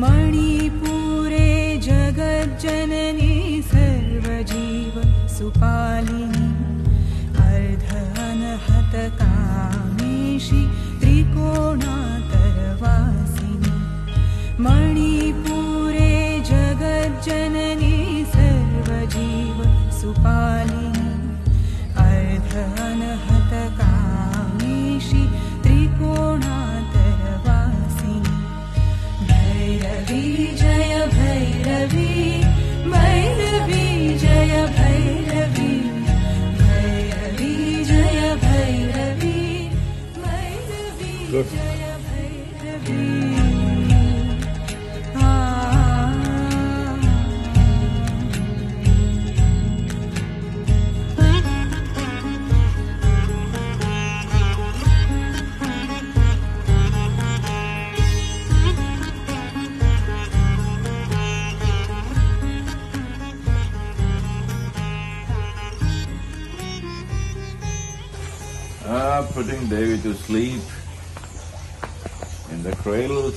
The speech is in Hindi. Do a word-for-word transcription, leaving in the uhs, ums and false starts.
मणिपुरे जगज्जननी सर्वजीव सुपालिनी अर्धनहत Kameshi त्रिकोणातरवासिनी मणिपुरे जगज्जननी सर्वजीव सुपालिनी अर्धनहत Kameshi त्रिकोणातरवासिनी Bhairavi Jai Bhairavi Bhairavi Jai Bhairavi Bhairavi Jai Bhairavi Bhairavi Jai Bhairavi Putting Devi to sleep in the cradle.